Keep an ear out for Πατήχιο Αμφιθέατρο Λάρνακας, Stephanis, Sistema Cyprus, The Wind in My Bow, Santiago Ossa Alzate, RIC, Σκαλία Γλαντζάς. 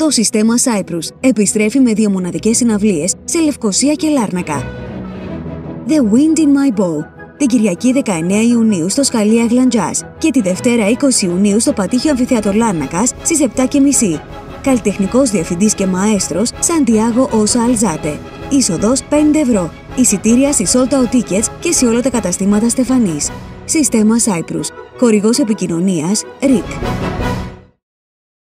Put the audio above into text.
Το Sistema Cyprus επιστρέφει με δύο μοναδικές συναυλίες σε Λευκοσία και Λάρνακα. The Wind in My Bow, την Κυριακή 19 Ιουνίου στο Σκαλία Γλαντζάς και τη Δευτέρα 20 Ιουνίου στο Πατήχιο Αμφιθέατρο Λάρνακας στις 7:30. Καλλιτεχνικός διευθυντής και μαέστρος Santiago Ossa Alzate. Είσοδος 5€. Εισιτήρια στις Sold Out Tickets και σε όλα τα καταστήματα Stephanis. Sistema Cyprus. Χορηγός επικοινωνίας RIC.